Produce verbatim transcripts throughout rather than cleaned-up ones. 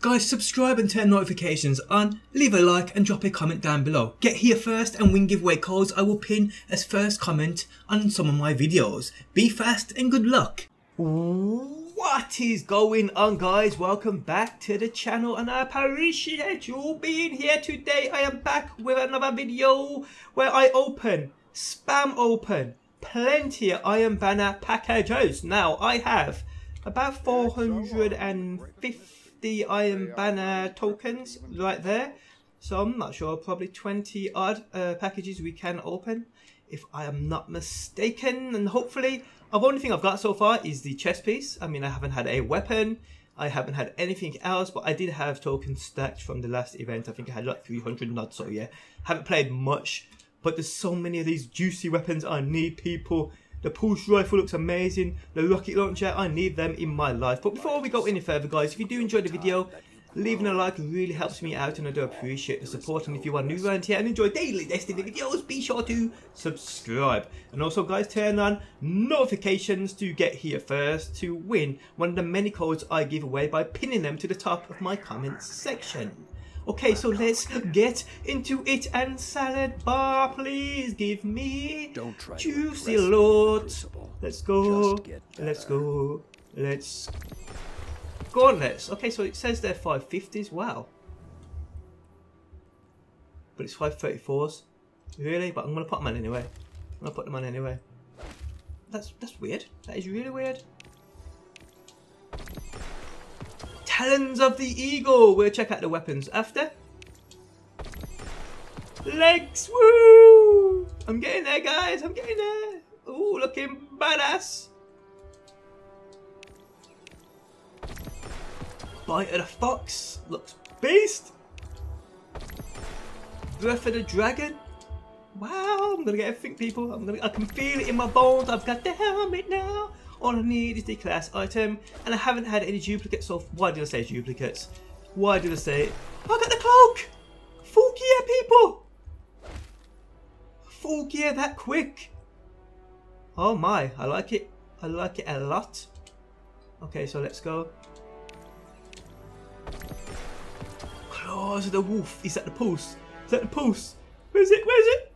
Guys, subscribe and turn notifications on, leave a like and drop a comment down below. Get here first and win giveaway codes I will pin as first comment on some of my videos. Be fast and good luck. What is going on, guys? Welcome back to the channel and I appreciate you being here today. I am back with another video where I open, spam open, plenty of Iron Banner packages. Now I have about four hundred fifty. The Iron Banner tokens right there, so I'm not sure, probably twenty odd uh, packages we can open if I am not mistaken. And hopefully the only thing I've got so far is the chest piece. I mean, I haven't had a weapon, I haven't had anything else, but I did have tokens stacked from the last event. I think I had like three hundred nods, so yeah, haven't played much, but there's so many of these juicy weapons I need, people. The pulse rifle looks amazing, the rocket launcher, I need them in my life. But before we go any further, guys, if you do enjoy the video, leaving a like really helps me out and I do appreciate the support. And if you are new around here and enjoy daily Destiny videos, be sure to subscribe. And also, guys, turn on notifications to get here first to win one of the many codes I give away by pinning them to the top of my comments section. Okay, so let's get into it. And salad bar, please give me Don't try juicy loot. Let's go, let's go, let's go on, let's. Okay, so it says they're five fifties, wow. But it's five thirty-fours, really? But I'm gonna put them on anyway. I'm gonna put them on anyway. That's, that's weird, that is really weird. Talons of the Eagle. We'll check out the weapons after. Legs, woo! I'm getting there, guys, I'm getting there. Ooh, looking badass. Bite of the Fox, looks beast. Breath of the Dragon. Wow, I'm gonna get everything, people. I'm gonna, I can feel it in my bones. I've got the helmet now. All I need is the class item, and I haven't had any duplicates, so why did I say duplicates? Why did I say it? I got the cloak! Full gear, people! Full gear that quick! Oh my, I like it. I like it a lot. Okay, so let's go. Claws of the Wolf. Is that the pulse? Is that the pulse? Where is it? Where is it?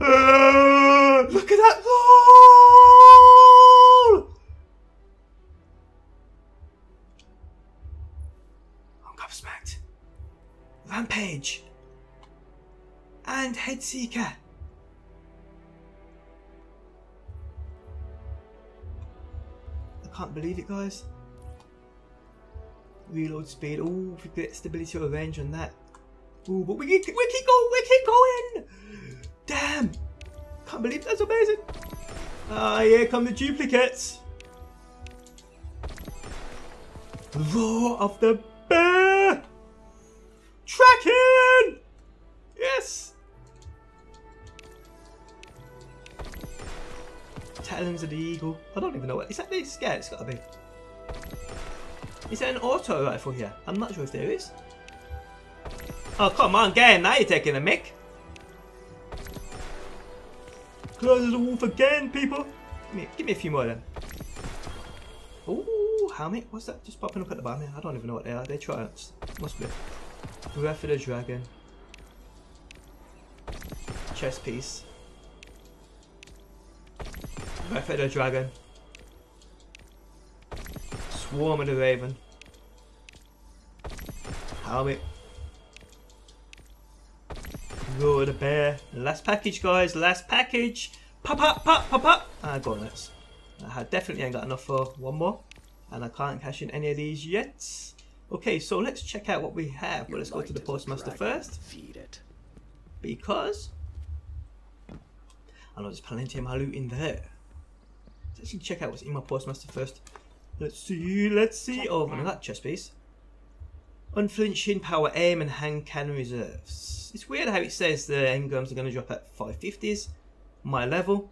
Uh, look at that! Rampage and Headseeker. I can't believe it, guys. Reload speed. Oh, we get stability or range on that. Oh, but we keep, we keep going. We keep going. Damn! Can't believe that's amazing. Ah, uh, here come the duplicates. Roar of the Bear. Tracking! Yes! Talons of the Eagle. I don't even know what. Is that the scout? It's gotta be. Is there an auto rifle here? I'm not sure if there is. Oh, come on, again. Now you're taking a mick. Claws of the Wolf again, people. Give me, give me a few more then. Ooh, helmet. What's that just popping up at the bottom here? I don't even know what they are. They're triumphs. Must be. Breath of the Dragon. Chest piece. Breath of the Dragon. Swarm of the Raven. Helmet. Roar of the Bear. Last package, guys. Last package. Pop, pop, pop, pop, pop. Ah, go on, let's. I definitely ain't got enough for one more. And I can't cash in any of these yet. Okay, so let's check out what we have. Well, let's go to the postmaster first. Feed it. Because I know there's plenty of my loot in there. Let's actually check out what's in my postmaster first. Let's see, let's see. Oh, and that chest piece. Unflinching power aim and hand cannon reserves. It's weird how it says the engrams are going to drop at five fifties, my level,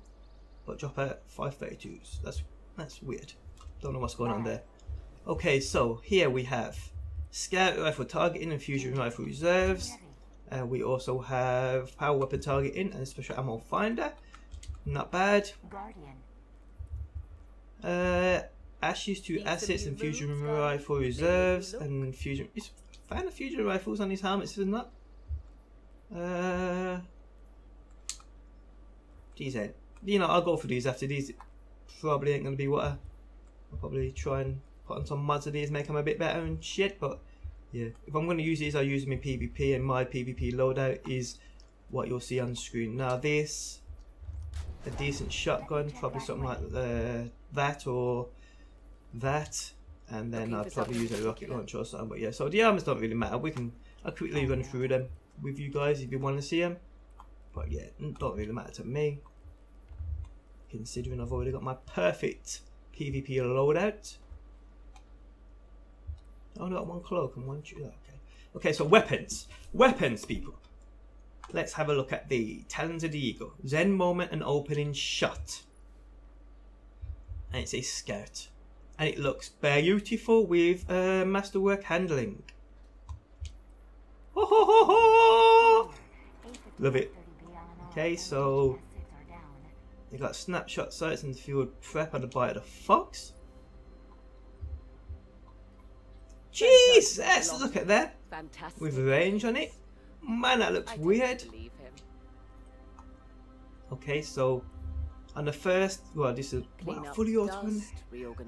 but drop at five thirty-twos. That's, that's weird. Don't know what's going on there. Okay, so here we have scout rifle targeting and fusion rifle reserves. Uh, we also have power weapon targeting and special ammo finder. Not bad. Uh, Ashes to assets and fusion rifle for reserves and fusion. He's a fan of fusion rifles on his helmets, isn't that? Uh, these ain't. You know, I'll go for these after these. Probably ain't gonna be what I, I'll probably try and put on some mods of these, make them a bit better and shit. But yeah, if I'm gonna use these, I'll use them in PvP, and my PvP loadout is what you'll see on screen. Now this, a decent shotgun, probably something like uh, that or that, and then I'll probably use a rocket launcher or something. But yeah, so the armors don't really matter. We can, I'll quickly run through them with you guys if you want to see them. But yeah, don't really matter to me, considering I've already got my perfect PvP loadout. Oh no, one cloak and one shield. Okay, okay. So weapons, weapons, people. Let's have a look at the Talons of the Eagle. Zen moment and opening shot. And it's a scout. And it looks beautiful with uh, masterwork handling. Ho ho ho ho! Love it. Okay, so they got snapshot sights and field prep on the Bite of the Fox. Jesus! Look at that. With range on it. Man, that looks weird. Okay, so on the first, well, this is wow, fully auto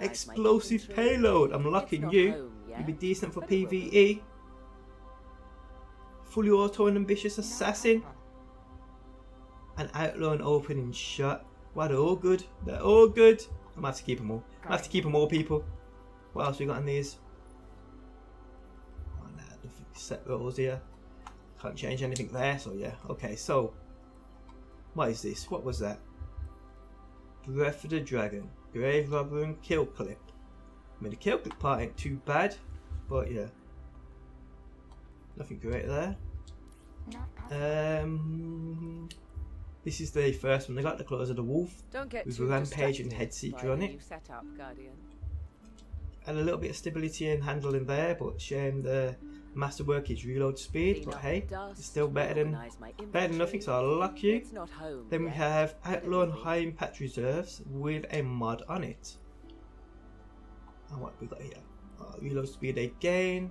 explosive payload. I'm locking you. You'd be decent for PvE. Fully auto and ambitious assassin. An outlaw and opening shot. Wow, they're all good. They're all good. I might have to keep them all. I have to keep them all, people. What else we got in these? Oh, nah, set rolls here. Can't change anything there, so yeah. Okay, so what is this? What was that? Breath of the Dragon, Grave Robber and Kill Clip. I mean, the Kill Clip part ain't too bad, but yeah, nothing great there. Um, this is the first one. They got the Claws of the Wolf with Rampage and Headseeker on it. And a little bit of stability and handling there, but shame the masterwork is reload speed, but hey, it's still better than better than nothing, so I'll lock you. Then we have Outlaw and High Impact Reserves with a mod on it. And what have we got here? Oh, reload speed again.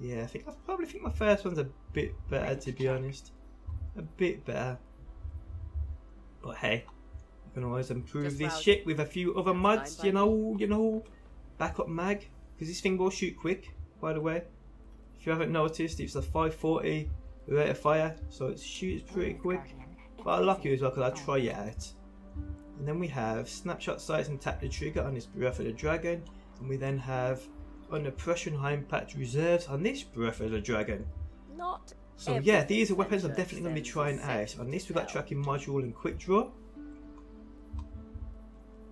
Yeah, I think I probably think my first one's a bit better, to be honest. A bit better. But hey, you can always improve this shit with a few other mods, you know, you know. Backup mag, because this thing will shoot quick. By the way, if you haven't noticed, it's a five forty rate of fire, so it shoots pretty quick. But I'll lock you as well because I'll try it out. And then we have snapshot sights and tap the trigger on this Breath of the Dragon. And we then have under pressure and high impact reserves on this Breath of the Dragon. Not so yeah, these are weapons I'm definitely going to be trying out. On this we got tracking module and quick draw.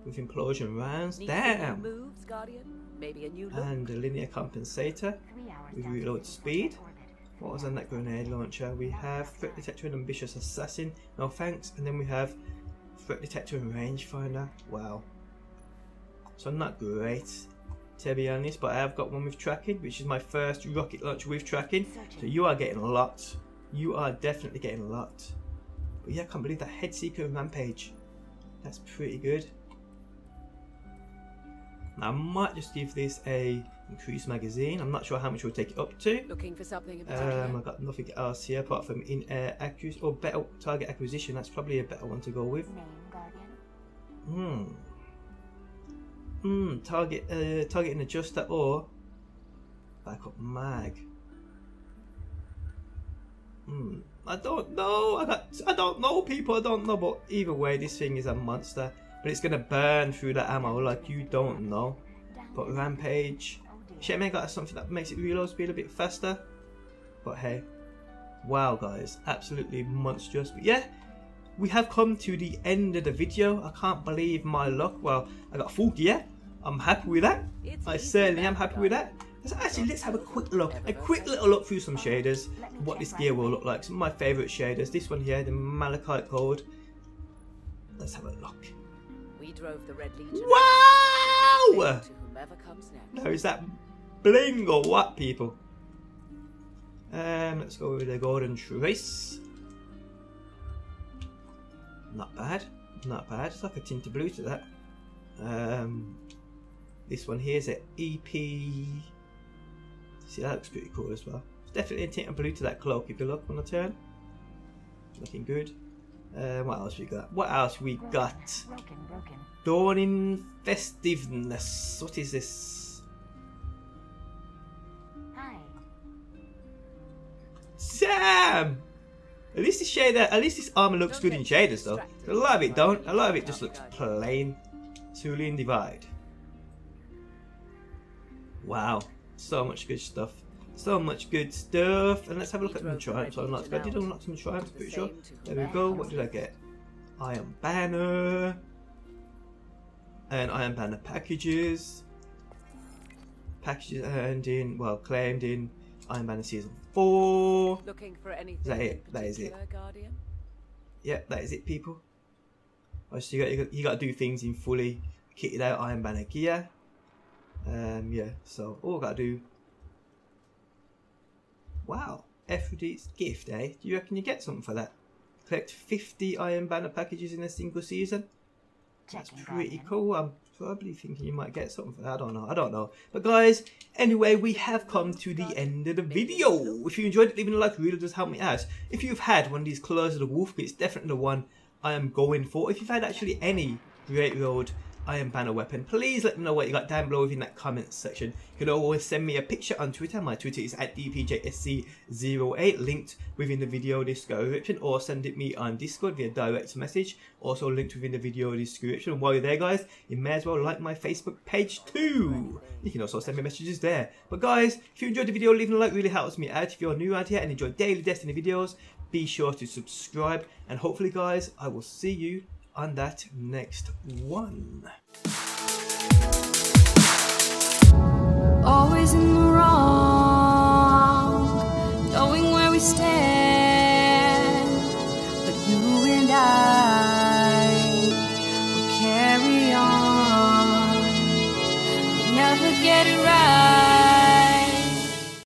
With implosion rounds, damn! Maybe a new look. And a linear compensator with reload speed. What was on that grenade launcher? We have threat detector and ambitious assassin. No thanks. And then we have threat detector and rangefinder. Wow. So not great, to be honest. But I have got one with tracking, which is my first rocket launcher with tracking. So you are getting locked. You are definitely getting locked. But yeah, I can't believe that Headseeker and Rampage. That's pretty good. I might just give this a increased magazine. I'm not sure how much we'll take it up to. Looking for something in particular. Um, I've got nothing else here apart from in-air accuracy or better target acquisition. That's probably a better one to go with. Hmm. Hmm. Target, uh, target and adjuster or backup mag. Hmm. I don't know. I got. I don't know, people. I don't know. But either way, this thing is a monster. But it's gonna burn through that ammo like you don't know. But Rampage, shit, man, got something that makes it reload speed a bit faster. But hey, wow, guys, absolutely monstrous. But yeah, we have come to the end of the video. I can't believe my luck. Well, I got full gear. I'm happy with that. I certainly am happy with that. So actually, let's have a quick look, a quick little look through some shaders. What this gear will look like. Some of my favourite shaders. This one here, the Malachite Gold. Let's have a look. We drove the Red Legion. Wow! Now is that bling or what, people? Um, let's go with the Golden Trace. Not bad, not bad. It's like a tint of blue to that. Um, this one here is an E P. See, that looks pretty cool as well. It's definitely a tint of blue to that cloak if you look on the turn. Looking good. Uh, what else we got? What else we broken, got? Broken, broken. Dawning festiveness. What is this? Hi. Sam. At least this shader, at least this armor looks don't good in shaders though. A lot of it don't. A lot of it just looks plain. Cerulean Divide. Wow, so much good stuff. So much good stuff. And let's have a look at some triumphs. So I did unlock some triumphs, pretty sure. There we go. What did I get? Iron Banner. And Iron Banner packages. Packages earned in, well, claimed in Iron Banner Season four. Looking for anything. Is that it? That is it. Guardian? Yep, that is it, people. Oh, so you got, you got, you got to do things in fully kitted out Iron Banner gear. Um, yeah, so all I got to do. Wow, Efrideet's gift, eh? Do you reckon you get something for that? Collect fifty Iron Banner packages in a single season? That's pretty cool. I'm probably thinking you might get something for that. I don't know. I don't know. But guys, anyway, we have come to the end of the video. If you enjoyed it, leaving a like really does help me out. If you've had one of these Claws of the Wolf, it's definitely the one I am going for. If you've had actually any Great Road Iron Banner weapon, please let me know what you got down below within that comment section. You can always send me a picture on Twitter. My Twitter is at D P J S C zero eight, linked within the video description, or send it me on Discord via direct message, also linked within the video description. And while you're there, guys, you may as well like my Facebook page too. You can also send me messages there. But guys, if you enjoyed the video, leaving a like really helps me out. If you're new out here and enjoy daily Destiny videos, be sure to subscribe, and hopefully, guys, I will see you on that next one. Always in the wrong, knowing where we stand, but you and I will carry on. We never get it right.